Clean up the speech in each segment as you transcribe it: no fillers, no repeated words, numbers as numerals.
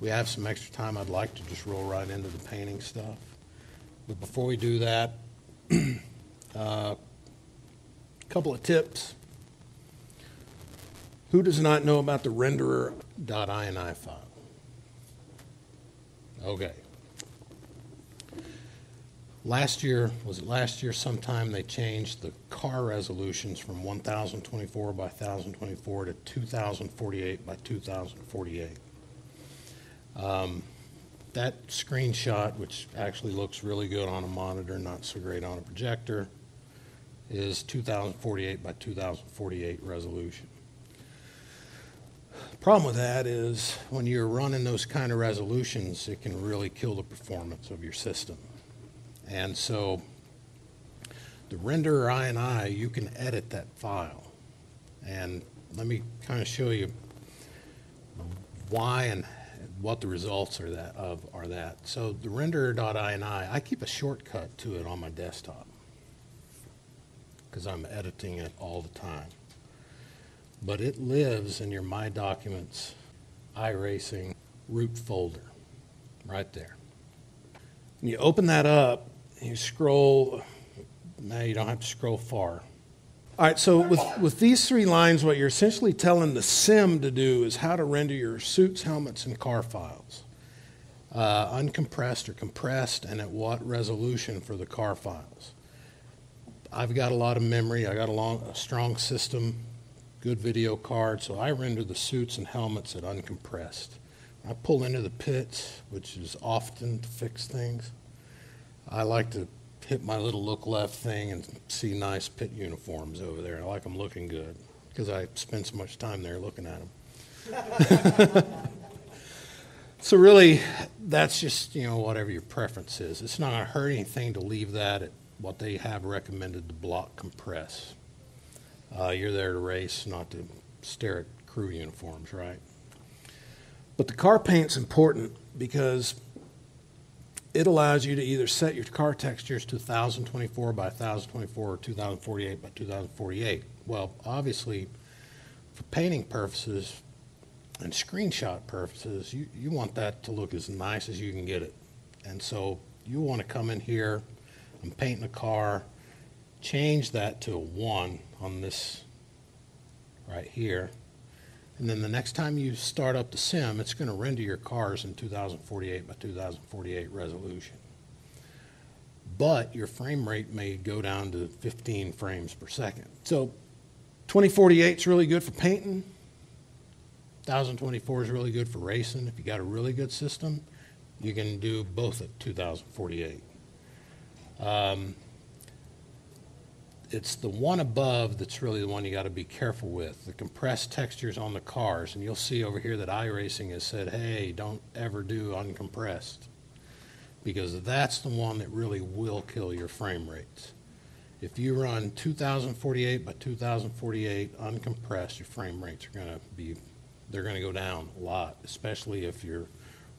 we have some extra time, I'd like to just roll right into the painting stuff. But before we do that, couple of tips. Who does not know about the renderer.ini file? Okay. Last year, sometime, they changed the car resolutions from 1024 by 1024 to 2048 by 2048. That screenshot, which actually looks really good on a monitor, not so great on a projector, is 2048 by 2048 resolution. Problem with that is when you're running those kind of resolutions, it can really kill the performance of your system. And so the renderer.ini, you can edit that file. And let me kind of show you why and what the results are that. So the renderer.ini, I keep a shortcut to it on my desktop because I'm editing it all the time. But it lives in your My Documents iRacing root folder, right there. And you open that up, you scroll, now you don't have to scroll far. All right, so with these three lines, what you're essentially telling the sim to do is how to render your suits, helmets, and car files, uncompressed or compressed, and at what resolution for the car files. I've got a lot of memory, I got a strong system, good video card, so I render the suits and helmets at uncompressed. I pull into the pits, which is often to fix things. I like to hit my little look left thing and see nice pit uniforms over there. I like them looking good because I spend so much time there looking at them. So really, that's just, you know, whatever your preference is. It's not going to hurt anything to leave that at what they have recommended to block compress. You're there to race, not to stare at crew uniforms, right? But the car paint's important because it allows you to either set your car textures to 1024 by 1024 or 2048 by 2048. Well, obviously, for painting purposes and screenshot purposes, you want that to look as nice as you can get it. And so you want to come in here, I'm painting a car, change that to a 1 on this right here, and then the next time you start up the sim, it's going to render your cars in 2048 by 2048 resolution. But your frame rate may go down to 15 frames per second. So 2048 is really good for painting, 1024 is really good for racing. If you got a really good system, you can do both at 2048. It's the one above that's really the one you got to be careful with, the compressed textures on the cars. And you'll see over here that iRacing has said, hey, don't ever do uncompressed, because that's the one that really will kill your frame rates. If you run 2048 by 2048 uncompressed, your frame rates are going to be, they're going to go down a lot, especially if you're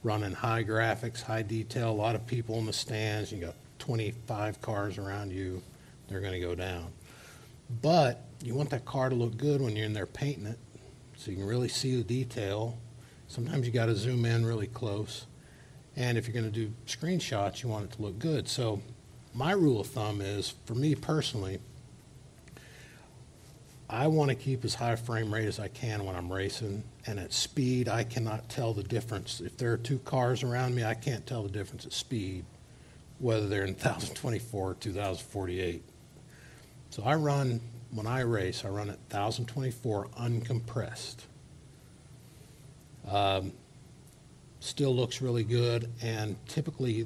running high graphics, high detail, a lot of people in the stands, you got 25 cars around you. They're going to go down. But you want that car to look good when you're in there painting it, so you can really see the detail. Sometimes you got to zoom in really close. And if you're going to do screenshots, you want it to look good. So my rule of thumb is, for me personally, I want to keep as high a frame rate as I can when I'm racing. And at speed, I cannot tell the difference. If there are two cars around me, I can't tell the difference at speed, whether they're in 1024 or 2048. So I run, when I race, I run at 1024 uncompressed. Still looks really good, and typically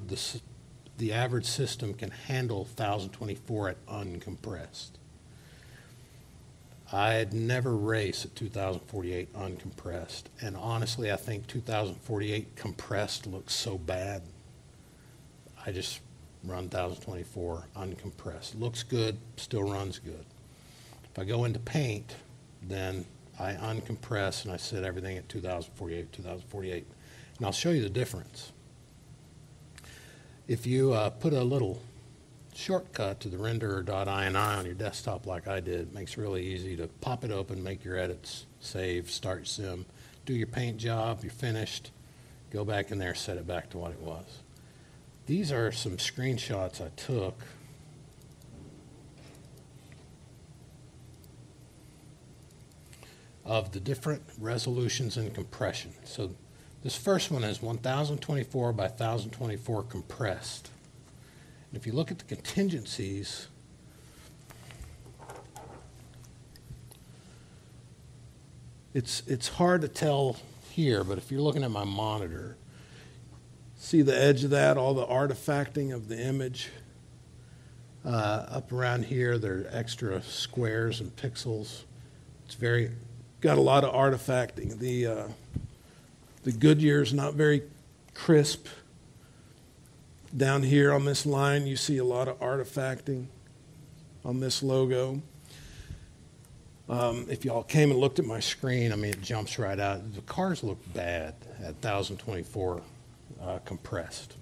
the average system can handle 1024 at uncompressed. I'd never race at 2048 uncompressed, and honestly I think 2048 compressed looks so bad. I just run 1024 uncompressed. Looks good, still runs good. If I go into paint, then I uncompress and I set everything at 2048. And I'll show you the difference. If you put a little shortcut to the renderer.ini on your desktop like I did, it makes it really easy to pop it open, make your edits, save, start sim, do your paint job, you're finished, go back in there, set it back to what it was. These are some screenshots I took. Of the different resolutions and compression. So this first one is 1024 by 1024 compressed. And if you look at the contingencies, it's hard to tell here, but if you're looking at my monitor, see the edge of that, all the artifacting of the image. Up around here, there are extra squares and pixels. It's very... got a lot of artifacting. The Goodyear's not very crisp. Down here on this line, you see a lot of artifacting on this logo. If y'all came and looked at my screen, I mean, it jumps right out. The cars look bad at 1024 compressed.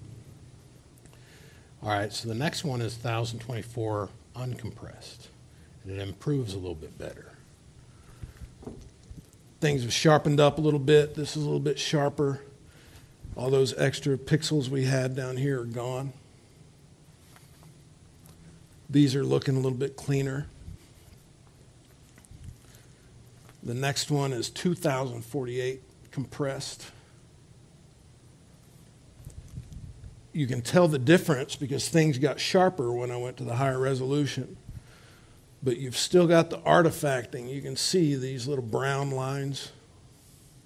All right, so the next one is 1024 uncompressed, and it improves a little bit better. Things have sharpened up a little bit. This is a little bit sharper. All those extra pixels we had down here are gone. These are looking a little bit cleaner. The next one is 2048 compressed. You can tell the difference because things got sharper when I went to the higher resolution. But you've still got the artifacting. You can see these little brown lines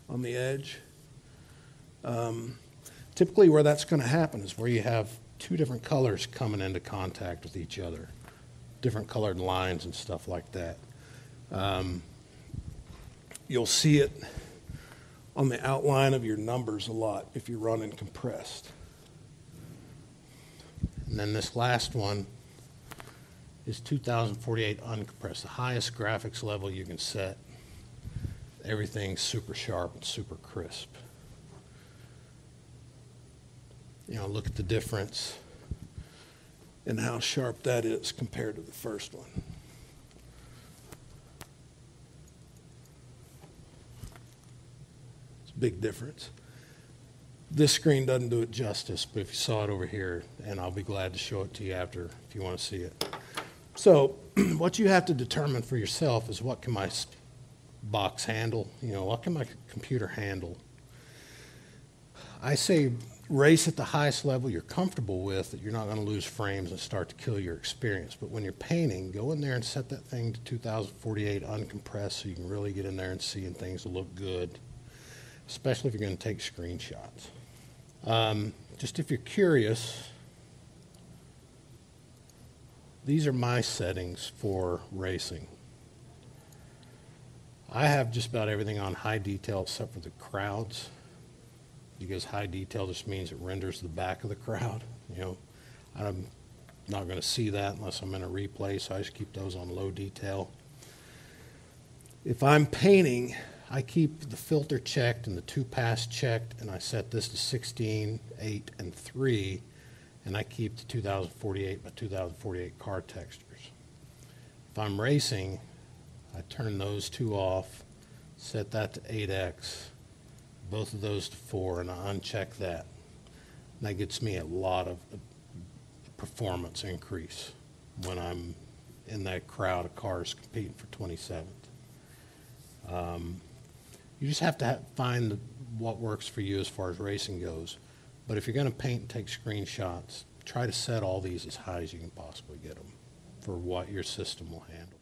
on the edge. Typically where that's going to happen is where you have two different colors coming into contact with each other, different colored lines and stuff like that. You'll see it on the outline of your numbers a lot if you're running compressed. And then this last one is 2048 uncompressed, the highest graphics level you can set. Everything's super sharp and super crisp. You know, look at the difference in how sharp that is compared to the first one. It's a big difference. This screen doesn't do it justice, but if you saw it over here, and I'll be glad to show it to you after if you want to see it. So what you have to determine for yourself is what can my box handle, you know, what can my computer handle? I say race at the highest level you're comfortable with, that you're not going to lose frames and start to kill your experience. But when you're painting, go in there and set that thing to 2048 uncompressed so you can really get in there and see and things will look good, especially if you're going to take screenshots. Just if you're curious, these are my settings for racing. I have just about everything on high detail except for the crowds, because high detail just means it renders the back of the crowd. You know, I'm not going to see that unless I'm in a replay, so I just keep those on low detail. If I'm painting, I keep the filter checked and the two pass checked, and I set this to 16, 8, and 3. And I keep the 2048 by 2048 car textures. If I'm racing, I turn those two off, set that to 8x, both of those to 4, and I uncheck that. And that gets me a lot of performance increase when I'm in that crowd of cars competing for 27th. You just have to find what works for you as far as racing goes. But if you're going to paint and take screenshots, try to set all these as high as you can possibly get them for what your system will handle.